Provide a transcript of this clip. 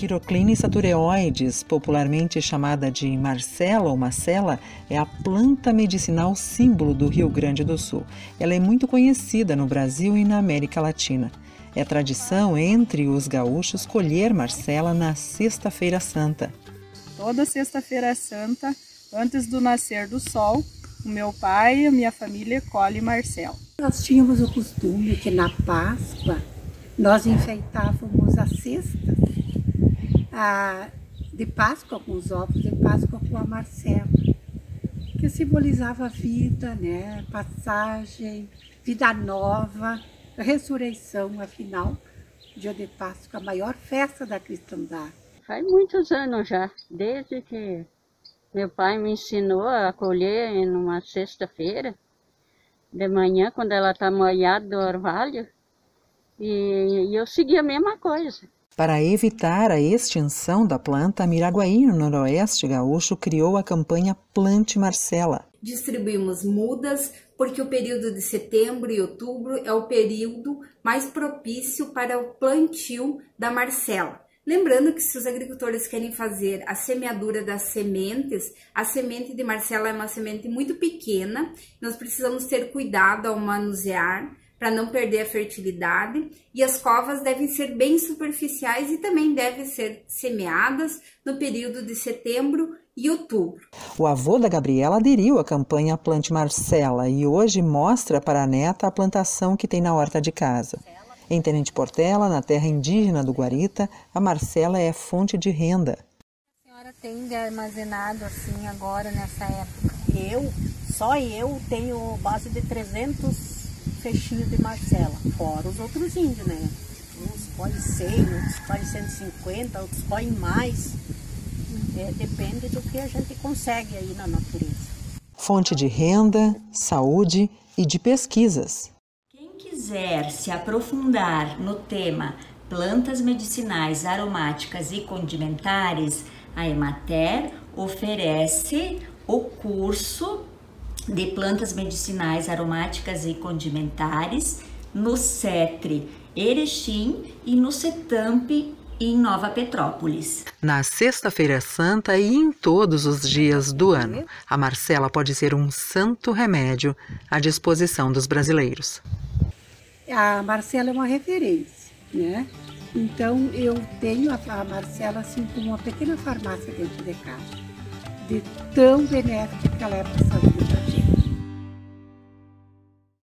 Quiroclina satureoides, popularmente chamada de Marcela ou Macela, é a planta medicinal símbolo do Rio Grande do Sul. Ela é muito conhecida no Brasil e na América Latina. É tradição entre os gaúchos colher Marcela na Sexta-feira Santa. Toda Sexta-feira Santa, antes do nascer do sol, o meu pai e a minha família colhem Marcela. Nós tínhamos o costume que na Páscoa nós enfeitávamos as cestas de Páscoa com os ovos de Páscoa com a Marcela, que simbolizava a vida, né? Passagem, vida nova, ressurreição, afinal, dia de Páscoa, a maior festa da cristandade. Faz muitos anos já, desde que meu pai me ensinou a colher em uma sexta-feira, de manhã, quando ela está molhada do orvalho, e eu segui a mesma coisa. Para evitar a extinção da planta, Miraguaí, no noroeste gaúcho, criou a campanha Plante Marcela. Distribuímos mudas, porque o período de setembro e outubro é o período mais propício para o plantio da Marcela. Lembrando que se os agricultores querem fazer a semeadura das sementes, a semente de Marcela é uma semente muito pequena, nós precisamos ter cuidado ao manusear, para não perder a fertilidade, e as covas devem ser bem superficiais e também devem ser semeadas no período de setembro e outubro. O avô da Gabriela aderiu à campanha Plante Marcela e hoje mostra para a neta a plantação que tem na horta de casa. Em Tenente Portela, na terra indígena do Guarita, a Marcela é fonte de renda. A senhora tem de armazenado assim agora nessa época? Só eu tenho base de 300 fechinho de Marcela, fora os outros índios, né? Uns colhem 100, outros colhem 150, outros colhem mais. Depende do que a gente consegue aí na natureza. Fonte de renda, saúde e de pesquisas. Quem quiser se aprofundar no tema plantas medicinais, aromáticas e condimentares, a Emater oferece o curso de plantas medicinais, aromáticas e condimentares no CETRE, Erechim e no CETAMP em Nova Petrópolis. Na Sexta-feira Santa e em todos os dias do ano, a Marcela pode ser um santo remédio à disposição dos brasileiros. A Marcela é uma referência, né? Então eu tenho a Marcela assim como uma pequena farmácia dentro de casa, de tão benéfica que ela é para a saúde.